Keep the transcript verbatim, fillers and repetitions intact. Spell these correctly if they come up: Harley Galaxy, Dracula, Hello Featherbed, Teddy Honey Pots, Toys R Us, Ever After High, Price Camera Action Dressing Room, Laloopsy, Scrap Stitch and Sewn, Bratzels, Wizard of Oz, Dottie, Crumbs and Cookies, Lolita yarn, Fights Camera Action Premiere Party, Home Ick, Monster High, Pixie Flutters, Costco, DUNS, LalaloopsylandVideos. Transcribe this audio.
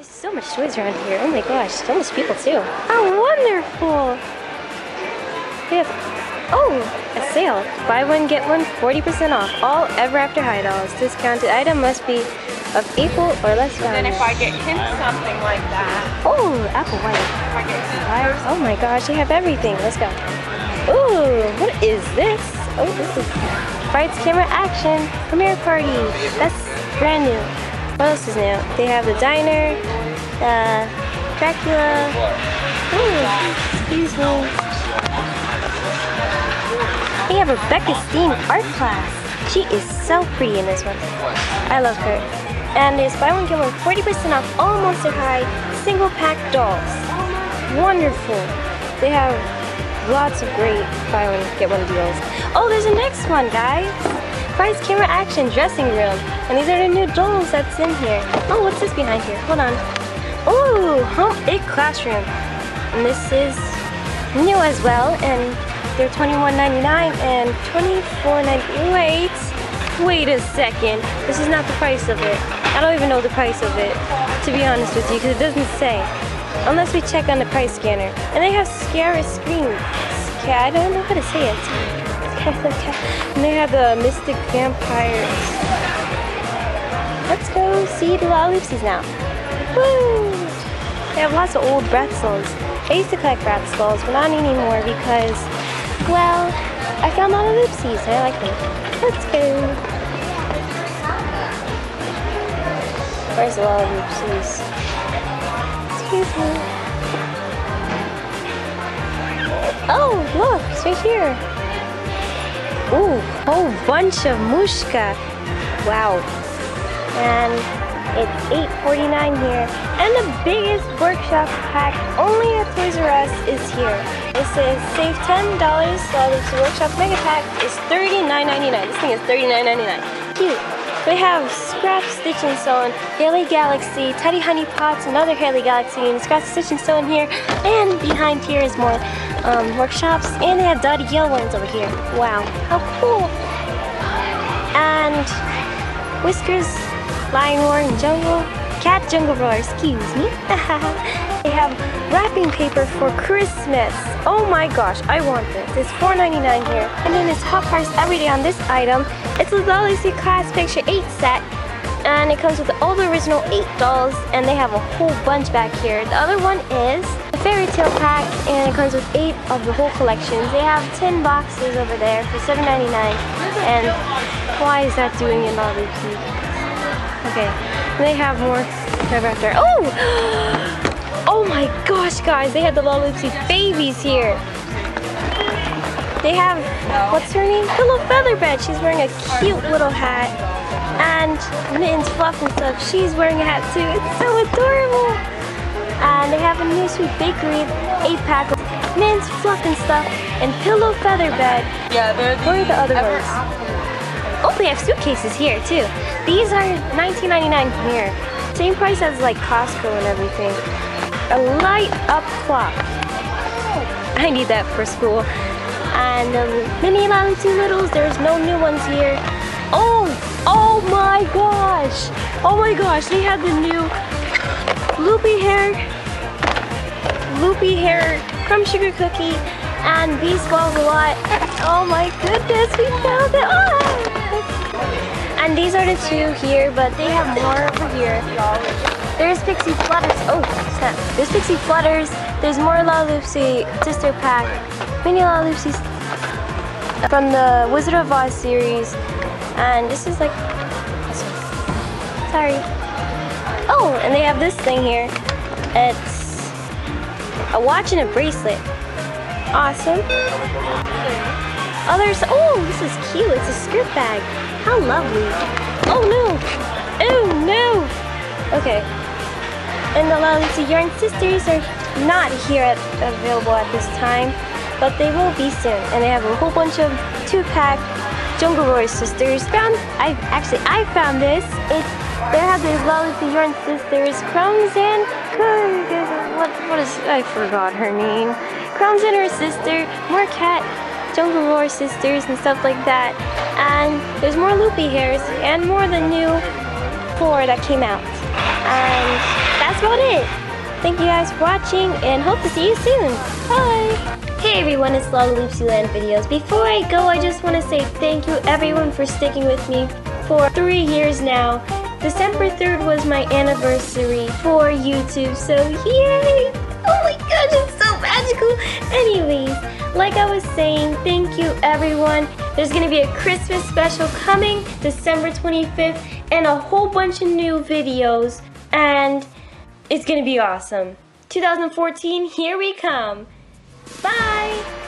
There's so much toys around here. Oh my gosh, so much people too. How wonderful! They have, oh, a sale. Buy one, get one, forty percent off. All Ever After High dolls. Discounted item must be of equal or less value. And then if I get kids something like that. Oh, apple white. If I get kids, oh my gosh, they have everything. Let's go. Ooh, what is this? Oh, this is Fights Camera Action Premiere Party. That's brand new. What else is new? They have the diner, uh, Dracula. Ooh, excuse me. They have Rebecca's themed art class. She is so pretty in this one. I love her. And there's buy one get one forty percent off all Monster High single pack dolls. Wonderful. They have lots of great buy one get one deals. Oh, there's a next one, guys. Price Camera Action Dressing Room. And these are the new dolls that's in here. Oh, what's this behind here? Hold on. Oh, Home Ick Classroom. And this is new as well. And they're twenty-one ninety-nine and twenty-four ninety-eight. Wait, wait a second. This is not the price of it. I don't even know the price of it, to be honest with you, because it doesn't say. Unless we check on the price scanner. And they have scary screens. Okay, I don't know how to say it. And they have the Mystic Vampires. Let's go see the Laloopsies now. Woo! They have lots of old Bratzels. I used to collect Bratzels, but not anymore because, well, I found Laloopsies and I like them. Let's go. Where's the Laloopsies? Excuse me. Oh, look, it's right here. Ooh, whole bunch of mushka. Wow. And it's eight forty-nine here. And the biggest workshop pack only at Toys R Us is here. It says save ten dollars while this workshop mega pack is thirty-nine ninety-nine. This thing is thirty-nine ninety-nine. Cute. They have Scrap Stitch and Sewn, Harley Galaxy, Teddy Honey Pots, another Harley Galaxy, and Scrap Stitch and Sewn here. And behind here is more Um, workshops, and they have Dottie ones over here. Wow, how cool! And Whiskers, Lion Roar, and Jungle, Cat Jungle Roar, excuse me. They have wrapping paper for Christmas. Oh my gosh, I want this. It's four ninety-nine here. And then it's hot price every day on this item. It's a Lollipsy Class Picture eight set, and it comes with all the original eight dolls, and they have a whole bunch back here. The other one is Fairy Tale Pack, and it comes with eight of the whole collection. They have ten boxes over there for seven ninety-nine. And why is that doing it all? Okay, they have more Ever After. Oh! Oh my gosh, guys, they had the Laloopsy babies here. They have, what's her name? Hello Featherbed. She's wearing a cute little hat. And Mittens Fluff and stuff. She's wearing a hat too. It's so adorable. And they have a new sweet bakery, eight pack of Mints, Fluff and Stuff, and Pillow Featherbed. Yeah, they're the, what are the other ones? Oh, they have suitcases here too. These are nineteen ninety-nine here. Same price as like Costco and everything. A light up clock. I need that for school. And um, mini Laloopsy Littles, there's no new ones here. Oh, oh my gosh. Oh my gosh, they had the new Loopy hair, loopy hair, crumb sugar cookie, and these balls a lot. Oh my goodness, we found it! Ah! And these are the two here, but they have more over here. There's Pixie Flutters. Oh, snap. There's Pixie Flutters. There's more Laloopsy Sister Pack, mini Laloopsy from the Wizard of Oz series, and this is like, sorry. Oh, and they have this thing here. It's a watch and a bracelet. Awesome. Others, oh, this is cute. It's a skirt bag. How lovely. Oh no. Oh no. Okay. And the Lolita Yarn sisters are not here at, available at this time, but they will be soon. And they have a whole bunch of two-pack Jungle Roy sisters. Found. I actually I found this. It's They have these Lolita yarn sisters, Crumbs and Cookies. What, what is, I forgot her name. Crumbs and her sister, more Cat Jungle Roar sisters and stuff like that. And there's more loopy hairs and more the new four that came out. And that's about it. Thank you guys for watching and hope to see you soon. Bye! Hey everyone, it's LalaloopsylandVideos. Before I go, I just want to say thank you everyone for sticking with me for three years now. December third was my anniversary for YouTube, so yay! Oh my gosh, it's so magical! Anyways, like I was saying, thank you everyone. There's gonna be a Christmas special coming December twenty-fifth and a whole bunch of new videos, and it's gonna be awesome. twenty fourteen, here we come. Bye!